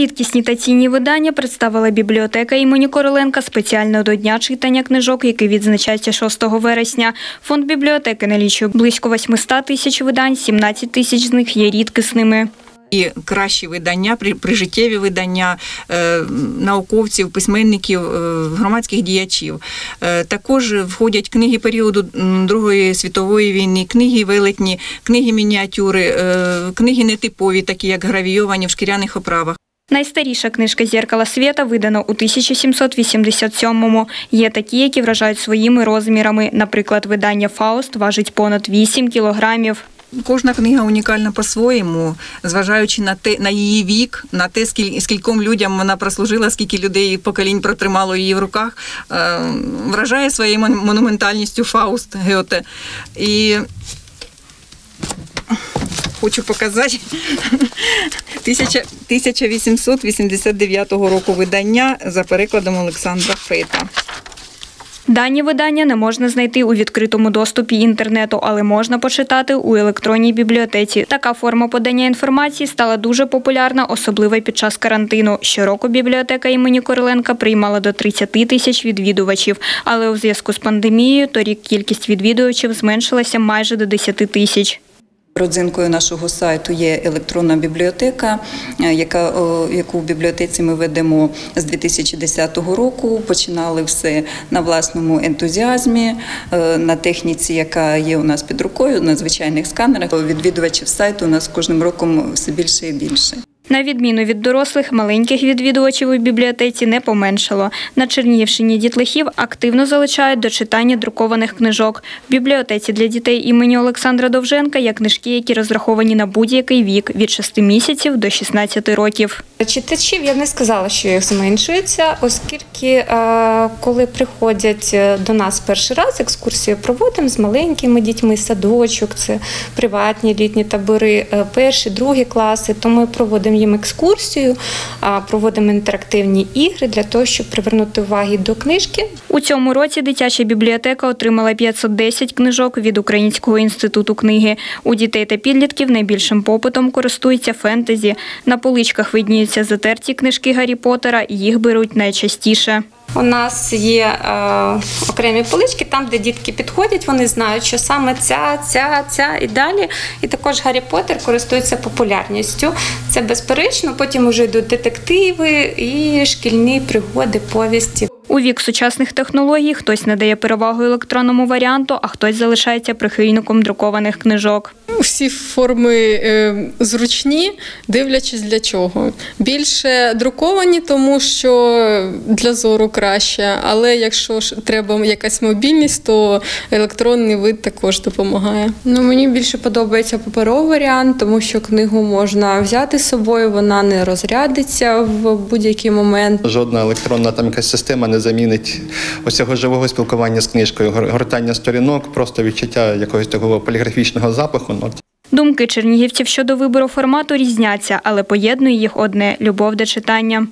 Рідкісні та цінні видання представила бібліотека імені Короленка спеціально до Дня читання книжок, який відзначається 6 вересня. Фонд бібліотеки налічує близько 800 тисяч видань, 17 тисяч з них є рідкісними. І кращі видання, прижиттєві видання науковців, письменників, громадських діячів. Також входять книги періоду Другої світової війни, книги велетні, книги мініатюри, книги нетипові, такі як гравійовані в шкіряних оправах. Найстаріша книжка «Зеркало света» видана у 1787-му. Є такі, які вражають своїми розмірами. Наприклад, видання «Фауст» важить понад 8 кілограмів. Кожна книга унікальна по-своєму, зважаючи на її вік, на те, скільком людям вона прослужила, скільки людей поколінь протримало її в руках. Вражає своєю монументальністю Фауст Гете. І хочу показати 1889 року видання за перекладом Олександра Фейта. Дані видання не можна знайти у відкритому доступі інтернету, але можна почитати у електронній бібліотеці. Така форма подання інформації стала дуже популярна, особливо під час карантину. Щороку бібліотека імені Короленка приймала до 30 тисяч відвідувачів. Але у зв'язку з пандемією торік кількість відвідувачів зменшилася майже до 10 тисяч. Родзинкою нашого сайту є електронна бібліотека, яку в бібліотеці ми ведемо з 2010 року. Починали все на власному ентузіазмі, на техніці, яка є у нас під рукою, на звичайних сканерах. Відвідувачів сайту у нас кожним роком все більше і більше. На відміну від дорослих, маленьких відвідувачів у бібліотеці не поменшало. На Чернігівщині дітлахів активно залучають до читання друкованих книжок. В бібліотеці для дітей імені Олександра Довженка є книжки, які розраховані на будь-який вік – від 6 місяців до 16 років. Читачів я б не сказала, що їх зменшується, оскільки коли приходять до нас перший раз, екскурсію проводимо з маленькими дітьми, садочок, це приватні літні табори, перші, другі класи, то ми проводимо їм екскурсію, проводимо інтерактивні ігри для того, щоб привернути увагу до книжки. У цьому році дитяча бібліотека отримала 510 книжок від Українського інституту книги. У дітей та підлітків найбільшим попитом користується фентезі. На поличках видніються затерті книжки Гаррі Поттера, їх беруть найчастіше. У нас є окремі полички, там, де дітки підходять, вони знають, що саме ця і далі. І також Гаррі Поттер користується популярністю. Це безперечно, потім вже йдуть детективи і шкільні пригоди, повісті. У вік сучасних технологій хтось надає перевагу електронному варіанту, а хтось залишається прихильником друкованих книжок. Всі форми зручні, дивлячись для чого. Більше друковані, тому що для зору краще, але якщо треба якась мобільність, то електронний вид також допомагає. Мені більше подобається паперовий варіант, тому що книгу можна взяти з собою, вона не розрядиться в будь-який момент. Жодна електронна там якась система не замінить усього живого спілкування з книжкою, гортання сторінок, просто відчуття якогось такого поліграфічного запаху. Думки чернігівців щодо вибору формату різняться, але поєднує їх одне – любов до читання.